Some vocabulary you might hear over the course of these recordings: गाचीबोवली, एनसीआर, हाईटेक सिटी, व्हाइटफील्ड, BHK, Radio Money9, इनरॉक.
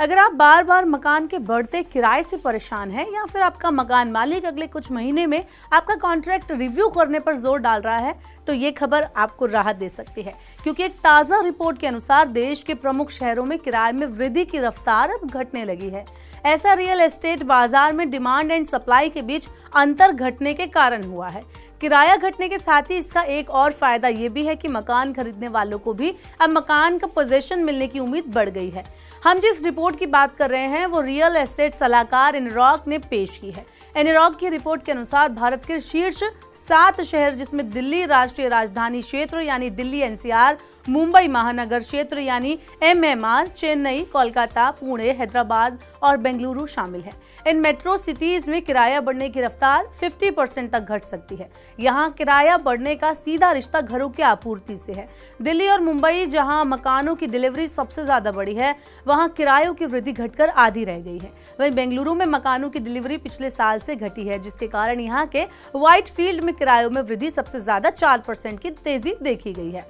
अगर आप बार बार मकान के बढ़ते किराए से परेशान हैं या फिर आपका मकान मालिक अगले कुछ महीने में आपका कॉन्ट्रैक्ट रिव्यू करने पर जोर डाल रहा है तो ये खबर आपको राहत दे सकती है, क्योंकि एक ताज़ा रिपोर्ट के अनुसार देश के प्रमुख शहरों में किराए में वृद्धि की रफ्तार अब घटने लगी है। ऐसा रियल एस्टेट बाजार में डिमांड एंड सप्लाई के बीच अंतर घटने के कारण हुआ है। किराया घटने के साथ ही इसका एक और फायदा ये भी है कि मकान खरीदने वालों को भी अब मकान का पोजीशन मिलने की उम्मीद बढ़ गई है। हम जिस रिपोर्ट की बात कर रहे हैं वो रियल एस्टेट सलाहकार इनरॉक ने पेश की है। इनरॉक की रिपोर्ट के अनुसार भारत के शीर्ष 7 शहर जिसमें दिल्ली राष्ट्रीय राजधानी क्षेत्र यानी दिल्ली एनसीआर, मुंबई महानगर क्षेत्र यानी एमएमआर, चेन्नई, कोलकाता, पुणे, हैदराबाद और बेंगलुरु शामिल हैं। इन मेट्रो सिटीज में किराया बढ़ने की रफ्तार 50% तक घट सकती है। यहाँ किराया बढ़ने का सीधा रिश्ता घरों की आपूर्ति से है। दिल्ली और मुंबई जहाँ मकानों की डिलीवरी सबसे ज्यादा बढ़ी है, वहाँ किरायों की वृद्धि घटकर आधी रह गई है। वहीं बेंगलुरु में मकानों की डिलीवरी पिछले साल से घटी है, जिसके कारण यहाँ के व्हाइटफील्ड में किरायों में वृद्धि सबसे ज्यादा 4% की तेजी देखी गई है।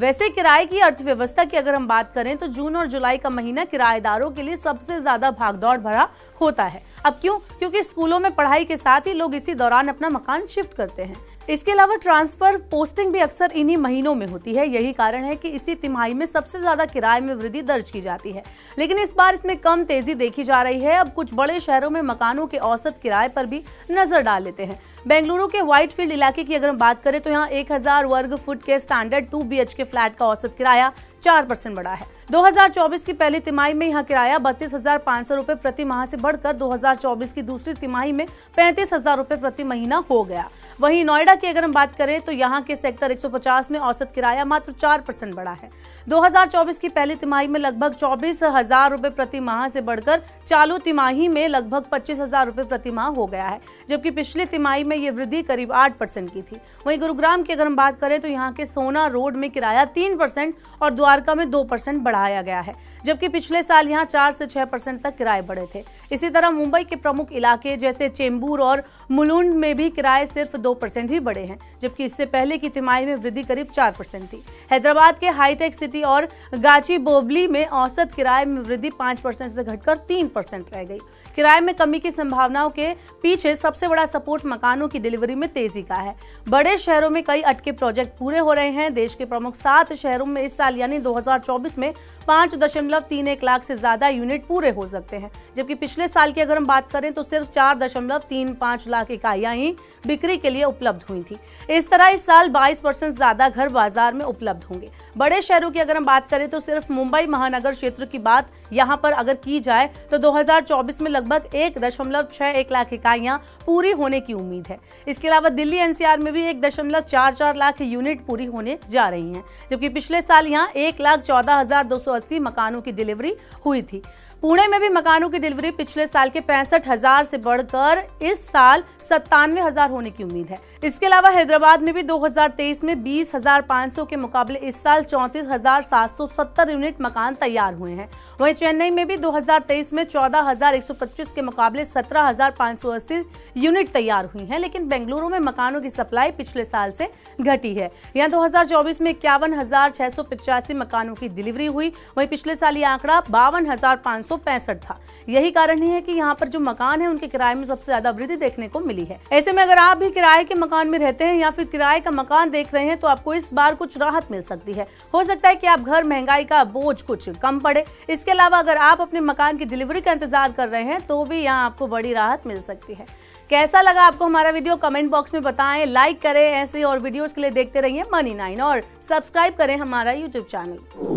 वैसे किराए की अर्थव्यवस्था की अगर हम बात करें तो जून और जुलाई का महीना किराएदारों के लिए सबसे ज्यादा भागदौड़ भरा होता है। अब क्यों? क्योंकि स्कूलों में पढ़ाई के साथ ही लोग इसी दौरान अपना मकान शिफ्ट करते हैं। इसके अलावा ट्रांसफर पोस्टिंग भी अक्सर इन्हीं महीनों में होती है। यही कारण है कि इसी तिमाही में सबसे ज्यादा किराए में वृद्धि दर्ज की जाती है, लेकिन इस बार इसमें कम तेजी देखी जा रही है। अब कुछ बड़े शहरों में मकानों के औसत किराए पर भी नजर डाल लेते हैं। बेंगलुरु के व्हाइटफील्ड इलाके की अगर हम बात करें तो यहाँ 1000 वर्ग फुट के स्टैंडर्ड 2 BHK फ्लैट का औसत किराया 4% बढ़ा है। 2024 की पहली तिमाही में यहाँ किराया 32,500 रुपए प्रति माह से बढ़कर 2024 की दूसरी तिमाही में 35,000 रुपए प्रति महीना हो गया। वहीं नोएडा की अगर हम बात करें तो यहाँ के सेक्टर 150 में औसत किराया मात्र 4% बढ़ा है। 2024 की पहली तिमाही में लगभग 24,000 रुपए प्रति माह से बढ़कर चालू तिमाही में लगभग 25,000 रुपए प्रति माह हो गया है, जबकि पिछली तिमाही में ये वृद्धि करीब 8% की थी। वहीं गुरुग्राम की अगर हम बात करें तो यहाँ के सोना रोड में किराया 3% और द्वारका में 2% बढ़ाया गया है, जबकि पिछले साल यहाँ 4 से 6% तक किराए बढ़े थे। इसी तरह मुंबई के प्रमुख इलाके जैसे चेंबूर और मुलुंड में भी किराए सिर्फ 2% ही बढ़े हैं, जबकि इससे पहले की तिमाही में वृद्धि करीब 4% थी। हैदराबाद के हाईटेक सिटी और गाचीबोवली में औसत किराए में वृद्धि 5% से घटकर 3% रह गई। किराए में कमी की संभावनाओं के पीछे सबसे बड़ा सपोर्ट मकानों की डिलीवरी में तेजी का है। बड़े शहरों में कई अटके प्रोजेक्ट पूरे हो रहे हैं। देश के प्रमुख 7 शहरों में इस साल यानी 2024 में 5.31 लाख से ज्यादा यूनिट पूरे हो सकते हैं, जबकि पिछले साल की अगर हम बात करें तो सिर्फ 4.35 लाख इकाइयां ही बिक्री के लिए उपलब्ध हुई थी। इस तरह इस साल 22% ज्यादा घर बाजार में उपलब्ध होंगे। बड़े शहरों की अगर हम बात करें तो सिर्फ मुंबई महानगर क्षेत्र की बात यहाँ पर अगर की जाए तो 2024 में लगभग 1.61 लाख इकाइयां पूरी होने की उम्मीद है। इसके अलावा दिल्ली एनसीआर में भी 1.44 लाख यूनिट पूरी होने जा रही हैं, जबकि पिछले साल यहाँ 1,14,280 मकानों की डिलीवरी हुई थी। पुणे में भी मकानों की डिलीवरी पिछले साल के 65,000 से बढ़कर इस साल 97,000 होने की उम्मीद है। इसके अलावा हैदराबाद में भी 2023 में 20,500 के मुकाबले इस साल 34,770 यूनिट मकान तैयार हुए हैं। वहीं चेन्नई में भी 2023 में 14,125 के मुकाबले 17,580 यूनिट तैयार हुई हैं, लेकिन बेंगलुरु में मकानों की सप्लाई पिछले साल से घटी है। यहाँ 2024 में 51,685 मकानों की डिलीवरी हुई। वहीं पिछले साल ये आंकड़ा 52,565 था। यही कारण है कि यहाँ पर जो मकान है उनके किराए में सबसे ज्यादा वृद्धि देखने को मिली है। ऐसे में अगर आप भी किराए के मकान में रहते हैं या फिर किराए का मकान देख रहे हैं तो आपको इस बार कुछ राहत मिल सकती है। हो सकता है कि आप घर महंगाई का बोझ कुछ कम पड़े। इसके अलावा अगर आप अपने मकान की डिलीवरी का इंतजार कर रहे हैं तो भी यहाँ आपको बड़ी राहत मिल सकती है। कैसा लगा आपको हमारा वीडियो कमेंट बॉक्स में बताएं, लाइक करें। ऐसे और वीडियोस के लिए देखते रहिए Money9 और सब्सक्राइब करें हमारा YouTube चैनल।